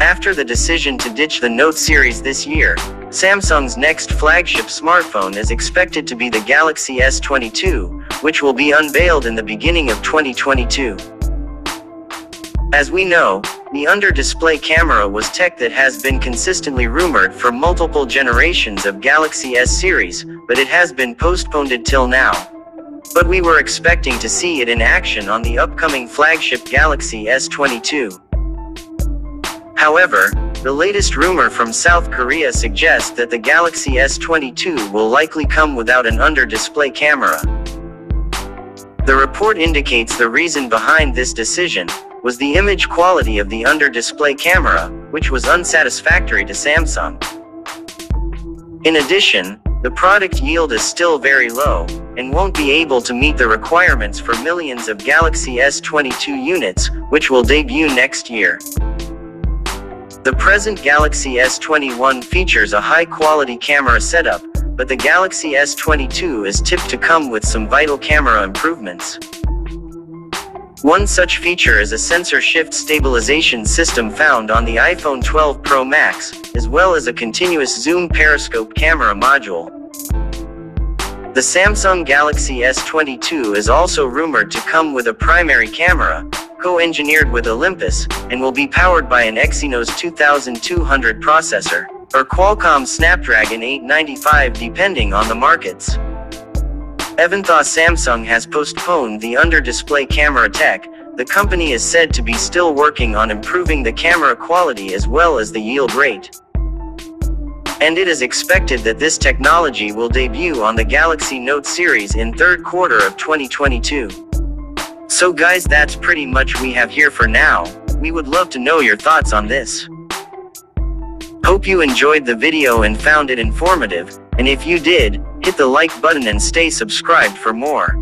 After the decision to ditch the Note series this year, Samsung's next flagship smartphone is expected to be the Galaxy S22, which will be unveiled in the beginning of 2022. As we know, the under-display camera was tech that has been consistently rumored for multiple generations of Galaxy S series, but it has been postponed till now. But we were expecting to see it in action on the upcoming flagship Galaxy S22. However, the latest rumor from South Korea suggests that the Galaxy S22 will likely come without an under-display camera. The report indicates the reason behind this decision was the image quality of the under-display camera, which was unsatisfactory to Samsung. In addition, the product yield is still very low, and won't be able to meet the requirements for millions of Galaxy S22 units, which will debut next year. The present Galaxy S21 features a high-quality camera setup, but the Galaxy S22 is tipped to come with some vital camera improvements. One such feature is a sensor shift stabilization system found on the iPhone 12 Pro Max, as well as a continuous zoom periscope camera module. The Samsung Galaxy S22 is also rumored to come with a primary camera, co-engineered with Olympus, and will be powered by an Exynos 2200 processor, or Qualcomm Snapdragon 895 depending on the markets. Even though Samsung has postponed the under-display camera tech, the company is said to be still working on improving the camera quality as well as the yield rate. And it is expected that this technology will debut on the Galaxy Note series in third quarter of 2022. So guys, that's pretty much we have here for now. We would love to know your thoughts on this. Hope you enjoyed the video and found it informative, and if you did, hit the like button and stay subscribed for more.